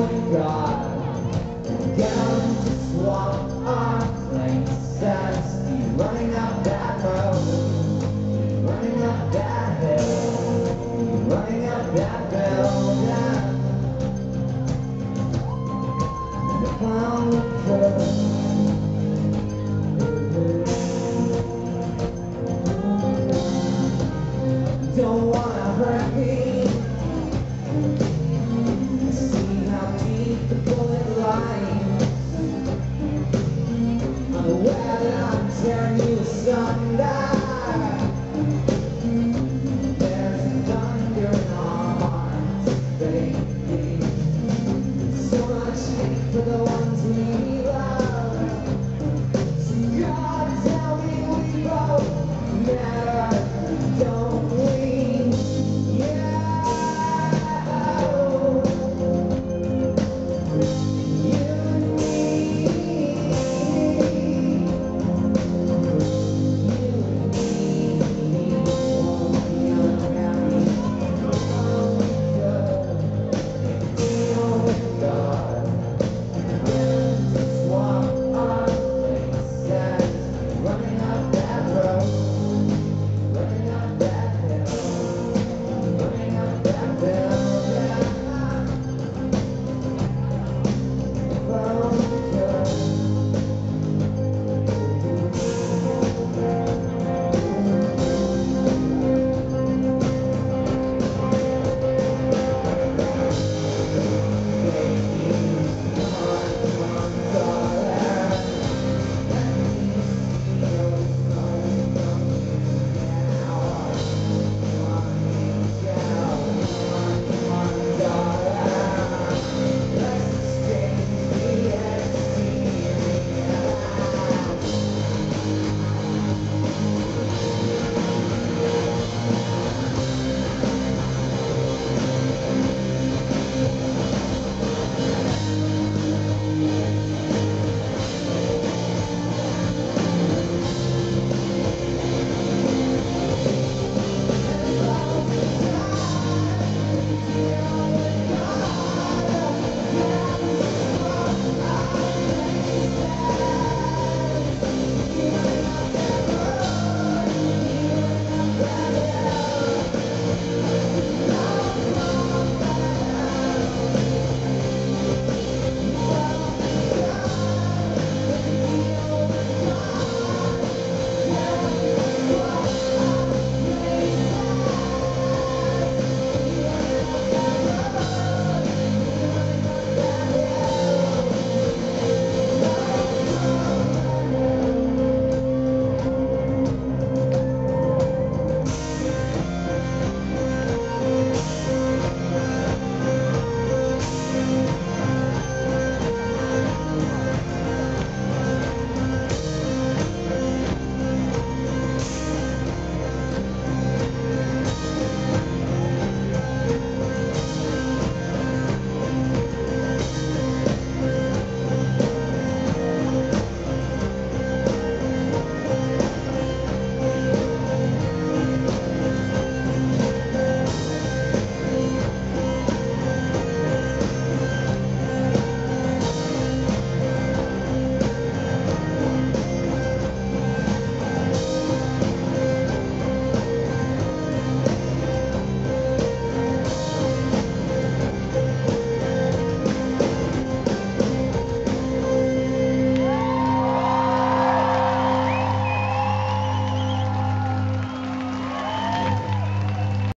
own God. Down to swap our flanks and keep running up that road, keep running up that hill, keep running up that building. And upon the curve for the